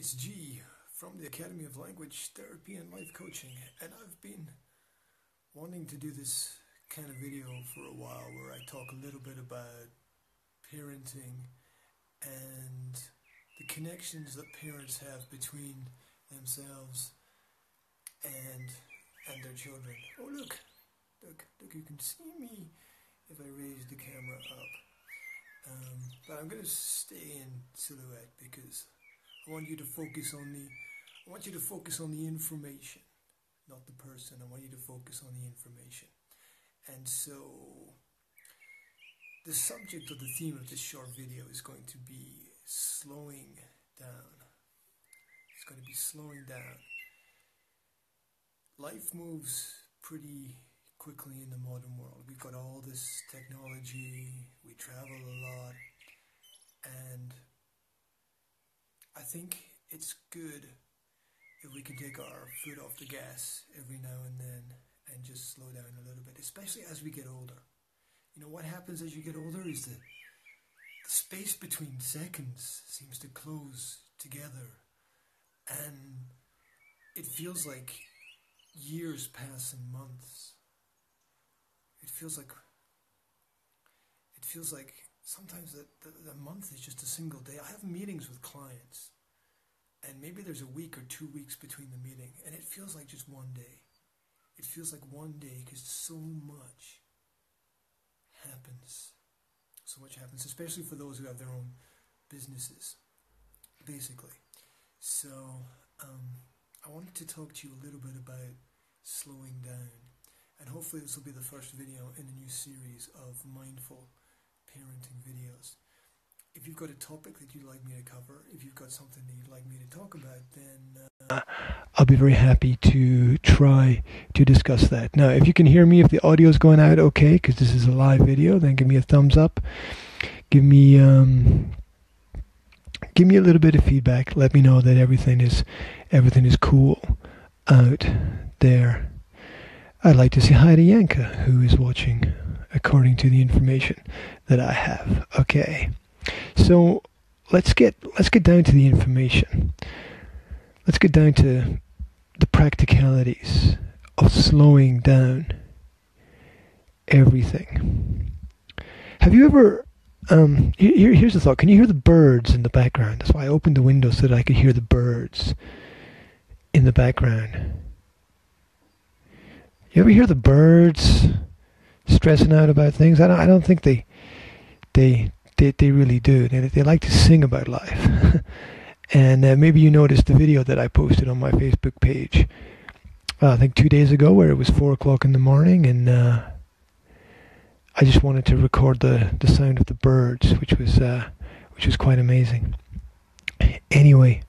it's G from the Academy of Language Therapy and Life Coaching, and I've been wanting to do this kind of video for a while where I talk a little bit about parenting and the connections that parents have between themselves and their children. Oh look, you can see me if I raise the camera up, but I'm going to stay in silhouette because I want you to focus on the information, not the person. I want you to focus on the information. And so the subject or the theme of this short video is going to be slowing down. It's going to be slowing down. Life moves pretty quickly in the modern world. We've got all this technology, we travel a lot, and I think it's good if we can take our foot off the gas every now and then and just slow down a little bit, especially as we get older. You know, what happens as you get older is that the space between seconds seems to close together, and it feels like years pass and months. It feels like sometimes the month is just a single day. I have meetings with clients, and maybe there's a week or 2 weeks between the meeting, and it feels like just one day. It feels like one day because so much happens. So much happens, especially for those who have their own businesses, basically. So I wanted to talk to you a little bit about slowing down, and hopefully this will be the first video in a new series of mindful parenting videos. If you've got a topic that you'd like me to cover, if you've got something that you'd like me to talk about, then I'll be very happy to try to discuss that. Now, if you can hear me, if the audio's going out okay, because this is a live video, then give me a thumbs up. Give me a little bit of feedback. Let me know that everything is cool out there. I'd like to see Heidi Yanka, who is watching, according to the information that I have. Okay, so let's get down to the information. Let's get down to the practicalities of slowing down everything. Have you ever? Here's the thought. Can you hear the birds in the background? That's why I opened the window so that I could hear the birds in the background. You ever hear the birds stressing out about things? I don't think they really do. They like to sing about life. And maybe you noticed the video that I posted on my Facebook page, I think 2 days ago, where it was 4 o'clock in the morning, and I just wanted to record the sound of the birds, which was quite amazing. Anyway,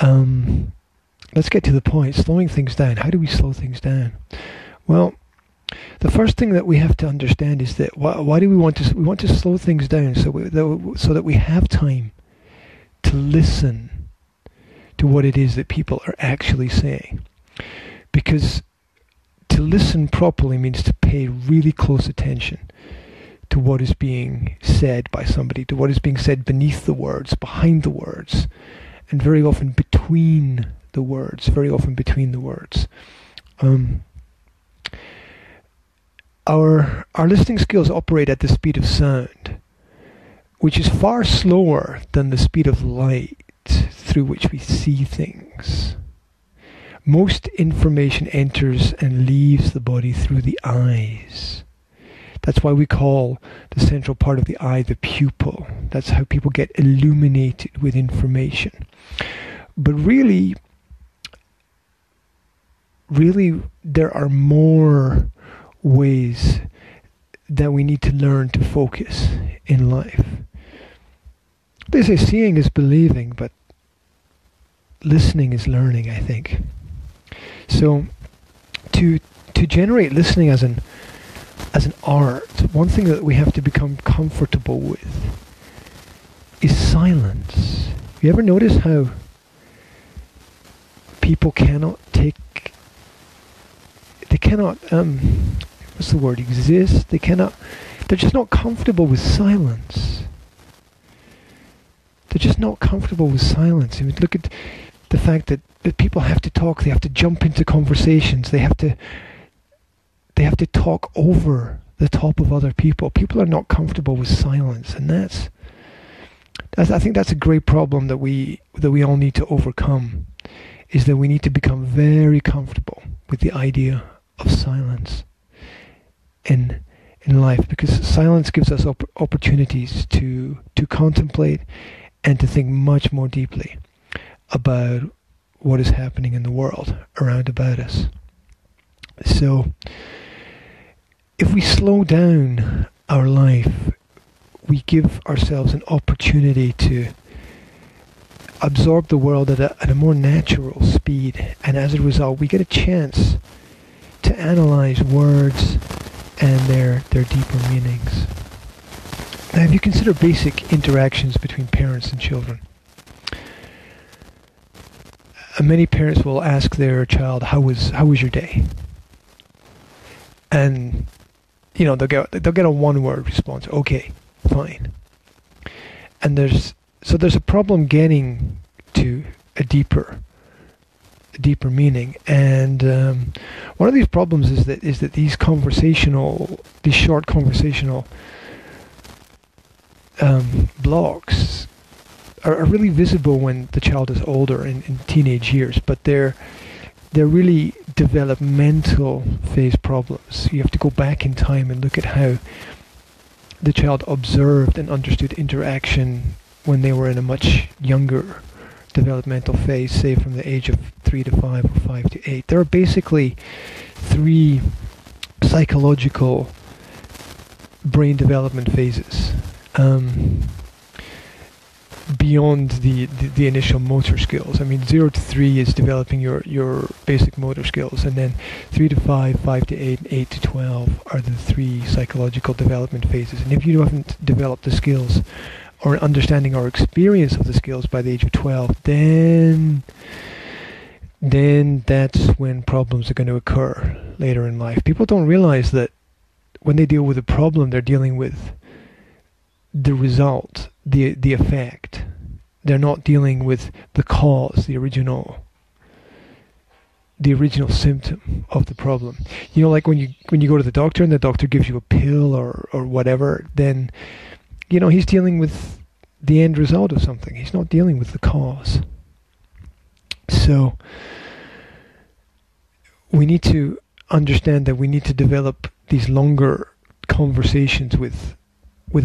let's get to the point. Slowing things down. How do we slow things down? Well, the first thing that we have to understand is that why do we want to slow things down so that we have time to listen to what it is that people are actually saying. Because to listen properly means to pay really close attention to what is being said by somebody, to what is being said beneath the words, behind the words, and very often between the words, Our listening skills operate at the speed of sound, which is far slower than the speed of light through which we see things. Most information enters and leaves the body through the eyes. That's why we call the central part of the eye the pupil. That's how people get illuminated with information. But really, there are more ways that we need to learn to focus in life. They say seeing is believing, but listening is learning, I think. So to generate listening as an art, one thing that we have to become comfortable with is silence. You ever notice how people they're just not comfortable with silence. They're just not comfortable with silence. I mean, look at the fact that people have to talk. They have to jump into conversations. They have to talk over the top of other people. People are not comfortable with silence, and I think that's a great problem that we all need to overcome, is that we need to become very comfortable with the idea of silence in life, because silence gives us opportunities to contemplate and to think much more deeply about what is happening in the world around about us. So if we slow down our life, we give ourselves an opportunity to absorb the world at a more natural speed, and as a result we get a chance to analyze words and their deeper meanings. Now, if you consider basic interactions between parents and children, many parents will ask their child, how was your day? And you know, they'll get a one-word response, okay, fine. And there's a problem getting to a deeper meaning, and one of these problems is that these short conversational blocks are really visible when the child is older in teenage years, but they're really developmental phase problems. You have to go back in time and look at how the child observed and understood interaction when they were in a much younger developmental phase, say from the age of 3 to 5 or 5 to 8. There are basically 3 psychological brain development phases beyond the initial motor skills. I mean, 0 to 3 is developing your basic motor skills, and then 3 to 5, 5 to 8, and 8 to 12 are the 3 psychological development phases. And if you haven't developed the skills or an understanding or experience of the skills by the age of 12, then that's when problems are going to occur later in life. People don't realize that when they deal with a problem, they're dealing with the result, the effect. They're not dealing with the cause, the original symptom of the problem. You know, like when you go to the doctor and the doctor gives you a pill or whatever, then you know, he's dealing with the end result of something. He's not dealing with the cause. So we need to understand that we need to develop these longer conversations with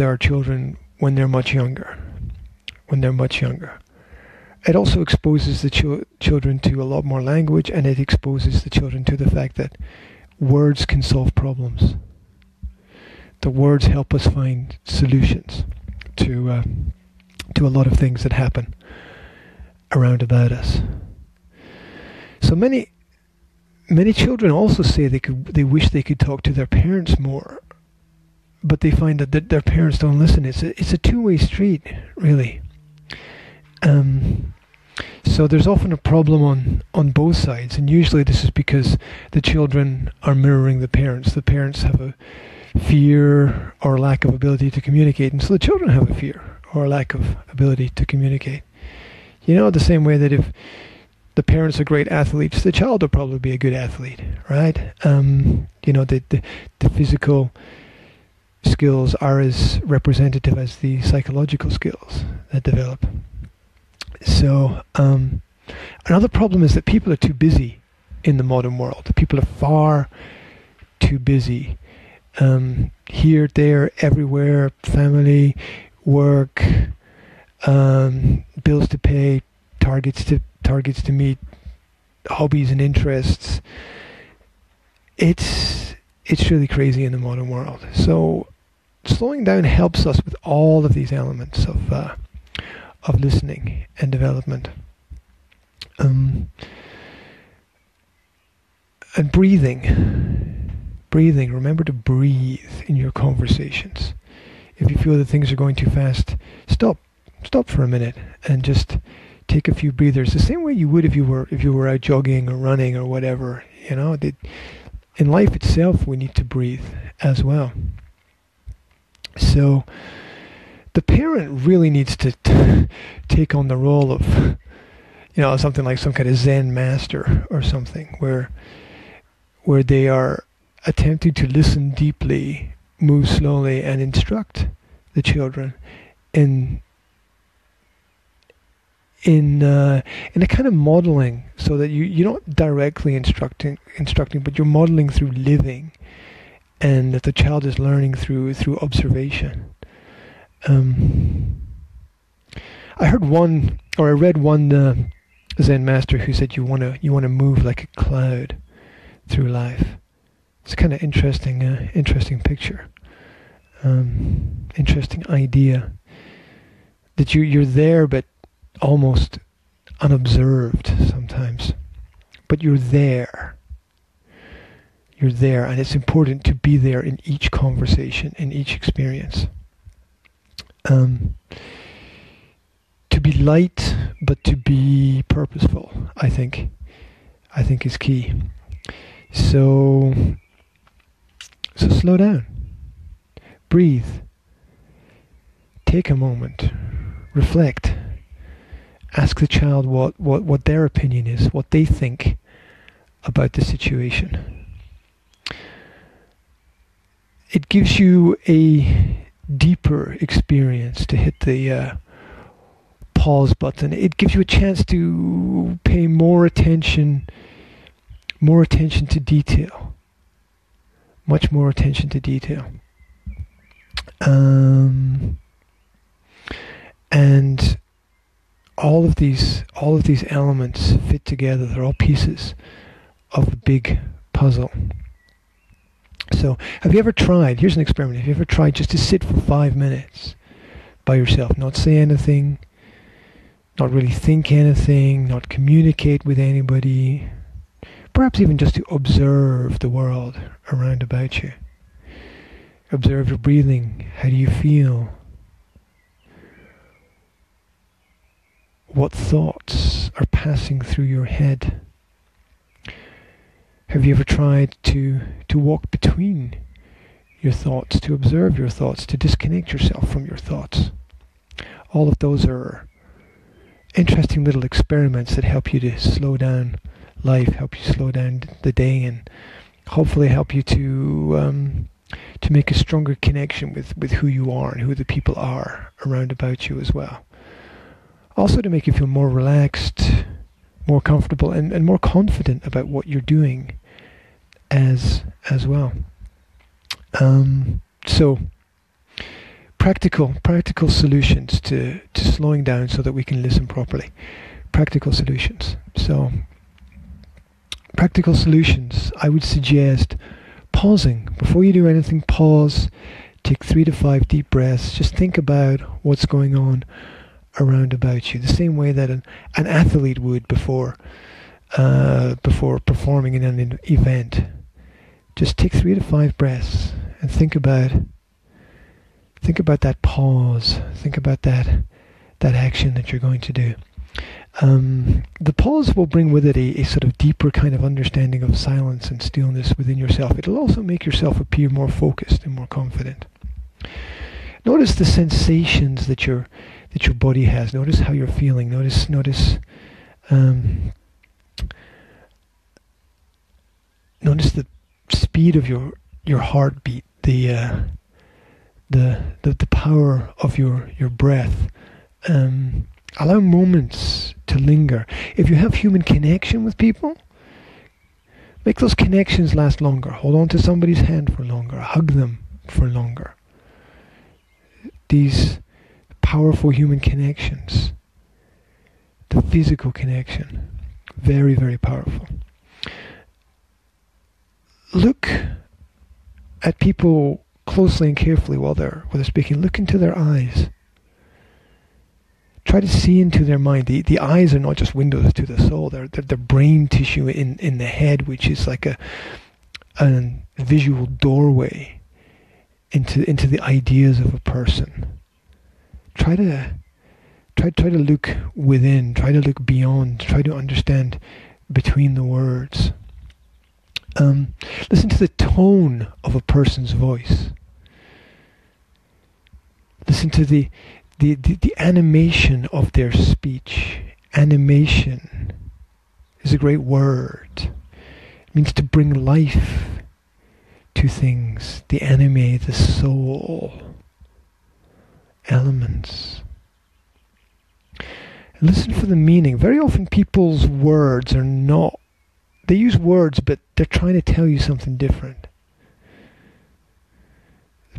our children when they're much younger. It also exposes the children to a lot more language, and it exposes the children to the fact that words can solve problems. The words help us find solutions to a lot of things that happen around about us. So many children also say they wish they could talk to their parents more, but they find that their parents don't listen. It's a two-way street, really. So there's often a problem on both sides, and usually this is because the children are mirroring the parents. The parents have a fear or lack of ability to communicate, and so the children have a fear or lack of ability to communicate. You know, the same way that if the parents are great athletes, the child will probably be a good athlete, right? You know, the physical skills are as representative as the psychological skills that develop. So another problem is that people are too busy in the modern world. People are far too busy. Here, there, everywhere, family, work, bills to pay, targets to meet, hobbies and interests. It's really crazy in the modern world. So slowing down helps us with all of these elements of listening and development, and breathing. Remember to breathe in your conversations. If you feel that things are going too fast, stop for a minute and just take a few breathers, the same way you would if you were out jogging or running or whatever. You know, in life itself we need to breathe as well. So the parent really needs to take on the role of, you know, something like some kind of Zen master or something, where they are attempting to listen deeply, move slowly, and instruct the children in a kind of modeling, so that you're not directly instructing, but you're modeling through living, and that the child is learning through observation. I read one Zen master who said you want to move like a cloud through life. It's a kind of interesting picture, interesting idea that you're there but almost unobserved sometimes, but you're there, and it's important to be there in each conversation, in each experience. To be light, but to be purposeful, I think is key. So slow down, breathe, take a moment, reflect, ask the child what their opinion is, what they think about the situation. It gives you a deeper experience to hit the pause button. It gives you a chance to pay more attention to detail, much more attention to detail, and all of these elements fit together. They're all pieces of a big puzzle. So, have you ever tried, here's an experiment, have you ever tried just to sit for 5 minutes by yourself, not say anything, not really think anything, not communicate with anybody, perhaps even just to observe the world around about you? Observe your breathing. How do you feel? What thoughts are passing through your head? Have you ever tried to walk between your thoughts, to observe your thoughts, to disconnect yourself from your thoughts? All of those are interesting little experiments that help you to slow down life, help you slow down the day, and hopefully help you to make a stronger connection with who you are and who the people are around about you as well. Also to make you feel more relaxed, more comfortable, and more confident about what you're doing as well. So practical solutions to slowing down so that we can listen properly. Practical solutions. So practical solutions, I would suggest pausing. Before you do anything, pause, take 3 to 5 deep breaths, just think about what's going on around about you, the same way that an athlete would before performing in an event. Just take 3 to 5 breaths and think about that pause, think about that action that you're going to do. The pause will bring with it a sort of deeper kind of understanding of silence and stillness within yourself. It'll also make yourself appear more focused and more confident. Notice the sensations that your body has. Notice how you're feeling. Notice the speed of your heartbeat, the power of your breath. Allow moments to linger. If you have human connection with people, make those connections last longer. Hold on to somebody's hand for longer. Hug them for longer. These powerful human connections, the physical connection, very, very powerful. Look at people closely and carefully while they're speaking. Look into their eyes. Try to see into their mind. The eyes are not just windows to the soul. They're brain tissue in the head, which is like a visual doorway into the ideas of a person. Try to look within, try to look beyond, try to understand between the words. Listen to the tone of a person's voice. Listen to the animation of their speech. Animation is a great word. It means to bring life to things, the anime, the soul, elements. And listen for the meaning. Very often people's words are not, they use words, but they're trying to tell you something different.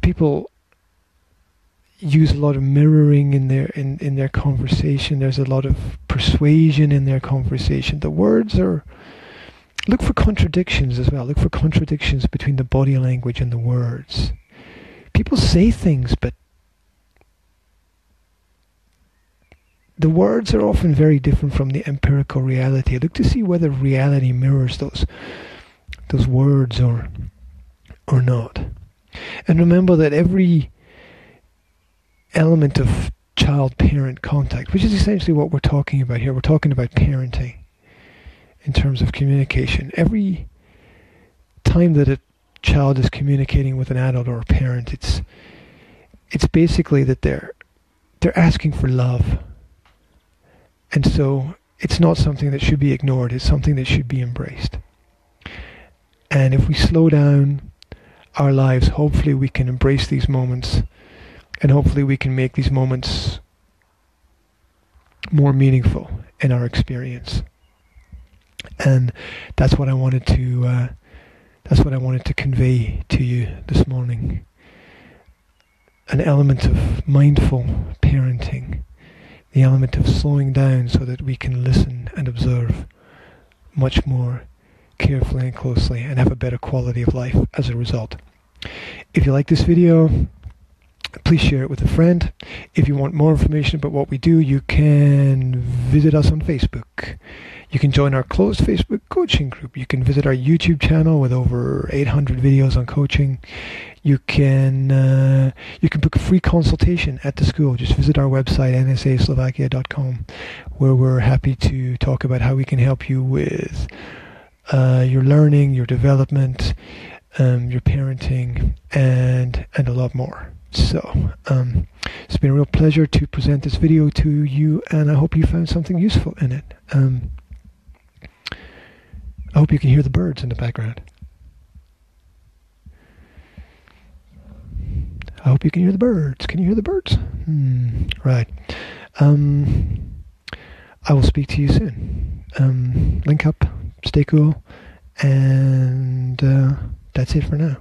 People use a lot of mirroring in their conversation. There's a lot of persuasion in their conversation. The words are... Look for contradictions as well. Look for contradictions between the body language and the words. People say things, but the words are often very different from the empirical reality. Look to see whether reality mirrors those words or not. And remember that every element of child-parent contact, which is essentially what we're talking about here, we're talking about parenting in terms of communication. Every time that a child is communicating with an adult or a parent, it's basically that they're asking for love. And so it's not something that should be ignored, it's something that should be embraced. And if we slow down our lives, hopefully we can embrace these moments, and hopefully we can make these moments more meaningful in our experience. And that's what I wanted to convey to you this morning. An element of mindful parenting, the element of slowing down so that we can listen and observe much more carefully and closely, and have a better quality of life as a result. If you like this video, please share it with a friend. If you want more information about what we do, you can visit us on Facebook. You can join our closed Facebook coaching group. You can visit our YouTube channel with over 800 videos on coaching. You can book a free consultation at the school. Just visit our website, nsa-slovakia.com, where we're happy to talk about how we can help you with your learning, your development, your parenting, and a lot more. So, it's been a real pleasure to present this video to you, and I hope you found something useful in it. I hope you can hear the birds in the background. I hope you can hear the birds. Can you hear the birds? Right. I will speak to you soon. Link up, stay cool, and that's it for now.